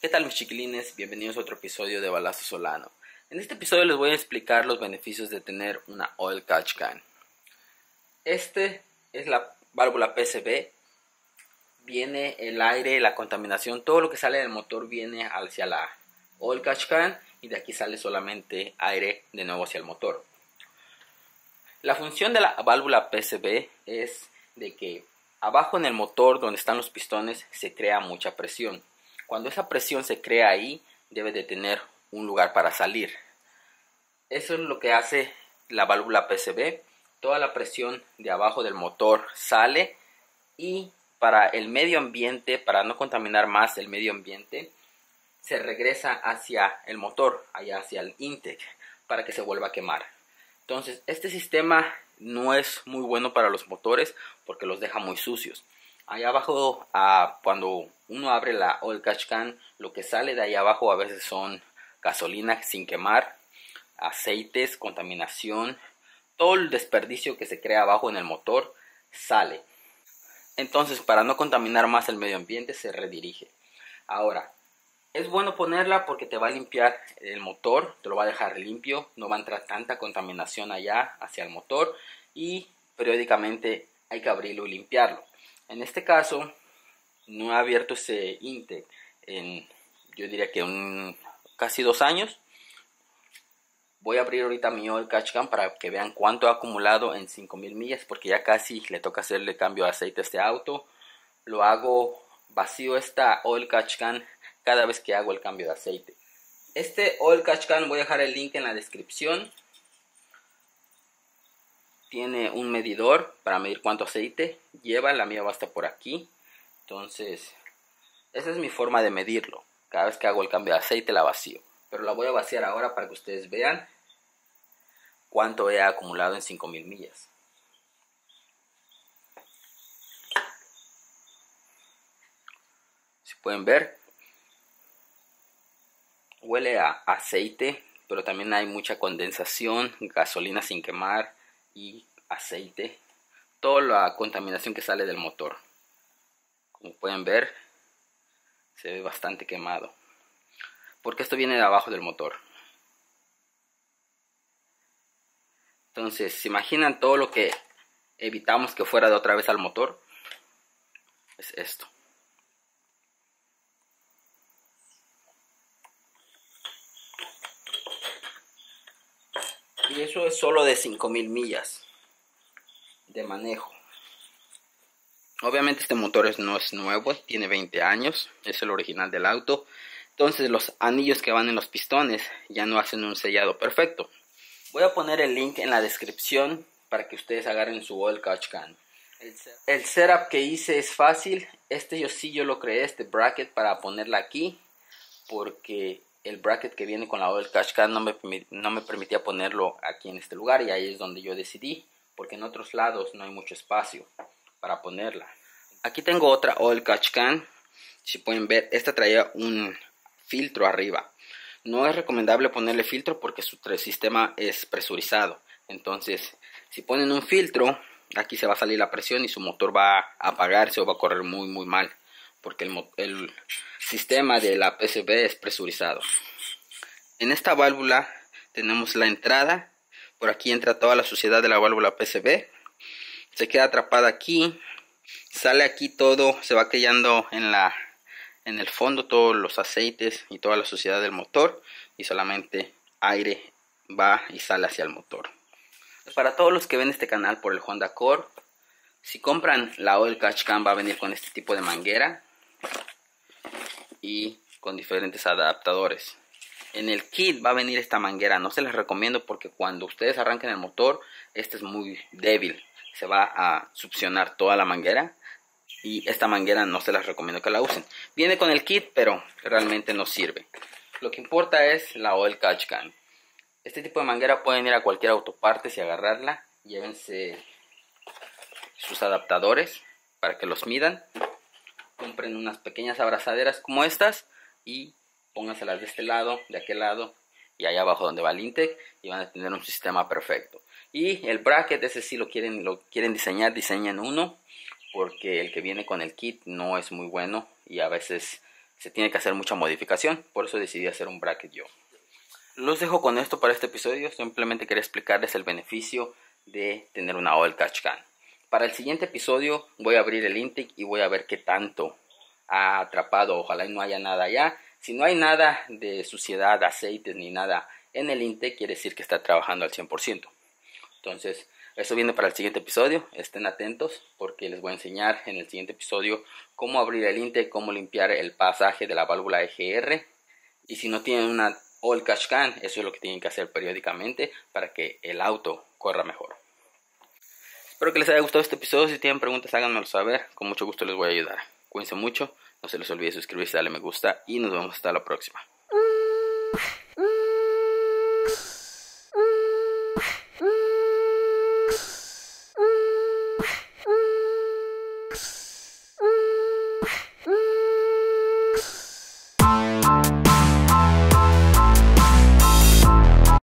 ¿Qué tal mis chiquilines? Bienvenidos a otro episodio de Balazo Solano. En este episodio les voy a explicar los beneficios de tener una Oil Catch Can. Este es la válvula PCV. Viene el aire, la contaminación, todo lo que sale del motor viene hacia la Oil Catch Can y de aquí sale solamente aire de nuevo hacia el motor. La función de la válvula PCV es de que abajo en el motor donde están los pistones se crea mucha presión. Cuando esa presión se crea ahí, debe de tener un lugar para salir. Eso es lo que hace la válvula PCV. Toda la presión de abajo del motor sale y para el medio ambiente, para no contaminar más el medio ambiente, se regresa hacia el motor, allá hacia el intake, para que se vuelva a quemar. Entonces, este sistema no es muy bueno para los motores porque los deja muy sucios. Allá abajo, cuando uno abre la Oil Catch Can, lo que sale de ahí abajo a veces son gasolina sin quemar, aceites, contaminación, todo el desperdicio que se crea abajo en el motor sale. Entonces, para no contaminar más el medio ambiente, se redirige. Ahora, es bueno ponerla porque te va a limpiar el motor, te lo va a dejar limpio, no va a entrar tanta contaminación allá hacia el motor y periódicamente hay que abrirlo y limpiarlo. En este caso, no he abierto ese intake en, yo diría que casi 2 años. Voy a abrir ahorita mi Oil Catch Can para que vean cuánto ha acumulado en 5000 millas, porque ya casi le toca hacerle cambio de aceite a este auto. Lo hago vacío esta Oil Catch Can cada vez que hago el cambio de aceite. Este Oil Catch Can, voy a dejar el link en la descripción. Tiene un medidor para medir cuánto aceite lleva, la mía va hasta por aquí. Entonces, esa es mi forma de medirlo. Cada vez que hago el cambio de aceite la vacío. Pero la voy a vaciar ahora para que ustedes vean cuánto he acumulado en 5000 millas. Si pueden ver, huele a aceite, pero también hay mucha condensación, gasolina sin quemar y aceite, toda la contaminación que sale del motor. Como pueden ver, se ve bastante quemado porque esto viene de abajo del motor. Entonces, ¿se imaginan todo lo que evitamos que fuera de otra vez al motor? Es esto. Y eso es solo de 5000 millas de manejo. Obviamente este motor no es nuevo, tiene 20 años, es el original del auto. Entonces los anillos que van en los pistones ya no hacen un sellado perfecto. Voy a poner el link en la descripción para que ustedes agarren su Oil Catch Can. El setup que hice es fácil. Yo lo creé, este bracket para ponerla aquí, porque el bracket que viene con la Oil Catch Can no me permitía ponerlo aquí en este lugar, y ahí es donde yo decidí, porque en otros lados no hay mucho espacio para ponerla. Aquí tengo otra Oil Catch Can. Si pueden ver, esta traía un filtro arriba. No es recomendable ponerle filtro porque su sistema es presurizado. Entonces, si ponen un filtro, aquí se va a salir la presión y su motor va a apagarse o va a correr muy mal, porque el sistema de la PCV es presurizado. En esta válvula tenemos la entrada. Por aquí entra toda la suciedad de la válvula PCV. Se queda atrapada aquí. Sale aquí todo. Se va cayendo en el fondo todos los aceites y toda la suciedad del motor. Y solamente aire va y sale hacia el motor. Para todos los que ven este canal por el Honda Corps, si compran la Oil Catch Can va a venir con este tipo de manguera y con diferentes adaptadores. En el kit va a venir esta manguera. No se las recomiendo porque cuando ustedes arranquen el motor, este es muy débil, se va a succionar toda la manguera, y esta manguera no se las recomiendo que la usen. Viene con el kit pero realmente no sirve. Lo que importa es la Oil Catch Can. Este tipo de manguera pueden ir a cualquier autopartes y agarrarla. Llévense sus adaptadores para que los midan. Compren unas pequeñas abrazaderas como estas y pónganselas de este lado, de aquel lado y allá abajo donde va el intake, y van a tener un sistema perfecto. Y el bracket, ese sí lo quieren diseñar, diseñen uno, porque el que viene con el kit no es muy bueno y a veces se tiene que hacer mucha modificación. Por eso decidí hacer un bracket yo. Los dejo con esto para este episodio. Simplemente quería explicarles el beneficio de tener una Oil Catch Can. Para el siguiente episodio voy a abrir el intake y voy a ver qué tanto ha atrapado. Ojalá y no haya nada allá. Si no hay nada de suciedad, aceites ni nada en el intake, quiere decir que está trabajando al 100%. Entonces, eso viene para el siguiente episodio. Estén atentos porque les voy a enseñar en el siguiente episodio cómo abrir el intake, cómo limpiar el pasaje de la válvula EGR. Y si no tienen una Oil Catch Can, eso es lo que tienen que hacer periódicamente para que el auto corra mejor. Espero que les haya gustado este episodio. Si tienen preguntas, háganmelo saber. Con mucho gusto les voy a ayudar. Cuídense mucho. No se les olvide suscribirse, darle me gusta y nos vemos hasta la próxima.